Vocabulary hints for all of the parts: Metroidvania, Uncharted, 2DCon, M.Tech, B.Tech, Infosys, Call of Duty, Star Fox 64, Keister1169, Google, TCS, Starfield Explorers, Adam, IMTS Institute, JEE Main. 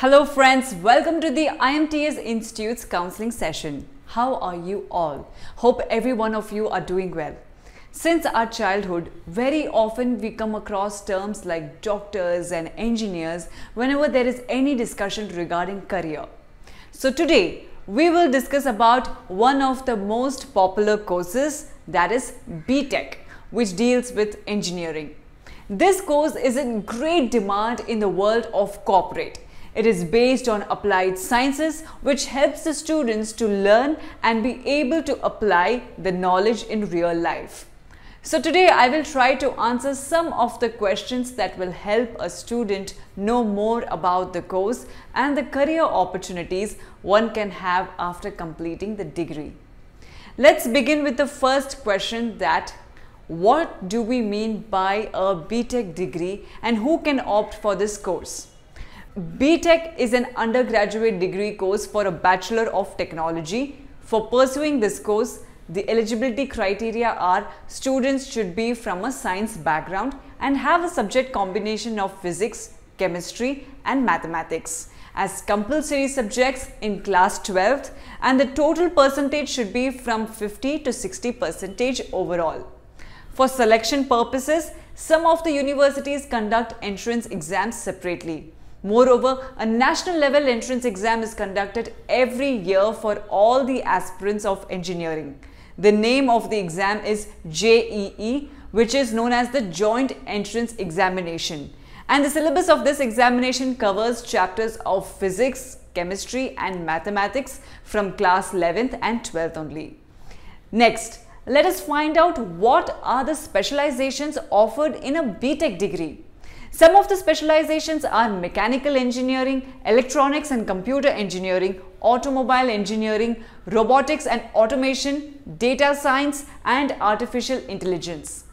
Hello friends, welcome to the IMTS Institute's counseling session. How are you all? Hope every one of you are doing well. Since our childhood, very often we come across terms like doctors and engineers whenever there is any discussion regarding career. So today, we will discuss about one of the most popular courses, that is B.Tech, which deals with engineering. This course is in great demand in the world of corporate. It is based on applied sciences, which helps the students to learn and be able to apply the knowledge in real life. So today I will try to answer some of the questions that will help a student know more about the course and the career opportunities one can have after completing the degree. Let's begin with the first question, that what do we mean by a B.Tech degree and who can opt for this course? B.Tech is an undergraduate degree course for a Bachelor of Technology. For pursuing this course, the eligibility criteria are students should be from a science background and have a subject combination of physics, chemistry and mathematics as compulsory subjects in class 12th, and the total percentage should be from 50% to 60% overall. For selection purposes, some of the universities conduct entrance exams separately. Moreover, a national level entrance exam is conducted every year for all the aspirants of engineering. The name of the exam is JEE, which is known as the Joint Entrance Examination. And the syllabus of this examination covers chapters of physics, chemistry and mathematics from class 11th and 12th only. Next, let us find out what are the specializations offered in a B.Tech degree. Some of the specializations are mechanical engineering, electronics and computer engineering, automobile engineering, robotics and automation, data science and artificial intelligence.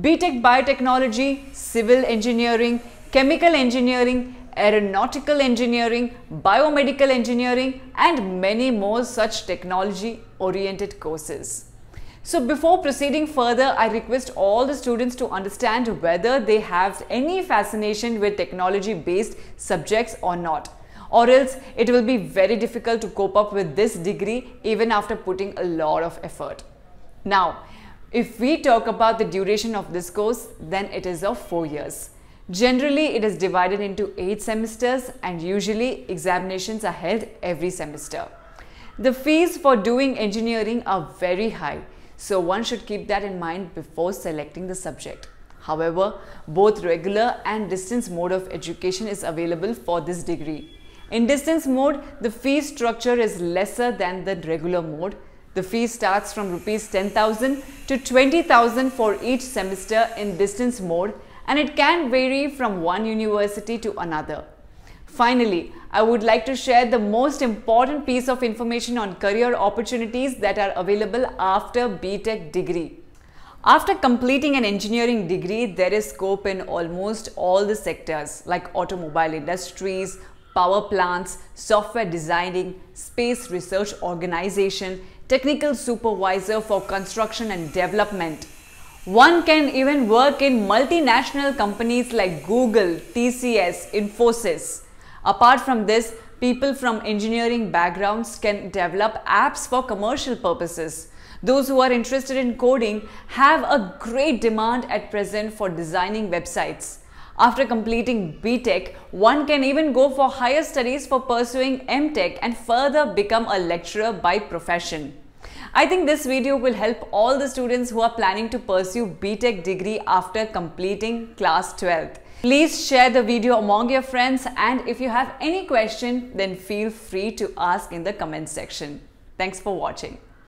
B.Tech biotechnology, civil engineering, chemical engineering, aeronautical engineering, biomedical engineering and many more such technology-oriented courses. So before proceeding further, I request all the students to understand whether they have any fascination with technology-based subjects or not, or else it will be very difficult to cope up with this degree even after putting a lot of effort. Now, if we talk about the duration of this course, then it is of 4 years. Generally, it is divided into 8 semesters and usually examinations are held every semester. The fees for doing engineering are very high, so one should keep that in mind before selecting the subject. However, both regular and distance mode of education is available for this degree. In distance mode, the fee structure is lesser than the regular mode. The fee starts from ₹10,000 to ₹20,000 for each semester in distance mode, and it can vary from one university to another. Finally, I would like to share the most important piece of information on career opportunities that are available after B.Tech degree. After completing an engineering degree, there is scope in almost all the sectors like automobile industries, power plants, software designing, space research organization, technical supervisor for construction and development. One can even work in multinational companies like Google, TCS, Infosys. Apart from this, people from engineering backgrounds can develop apps for commercial purposes. Those who are interested in coding have a great demand at present for designing websites. After completing B.Tech, one can even go for higher studies for pursuing M.Tech and further become a lecturer by profession. I think this video will help all the students who are planning to pursue B.Tech degree after completing class 12th. Please share the video among your friends, and if you have any question, then feel free to ask in the comment section. Thanks for watching.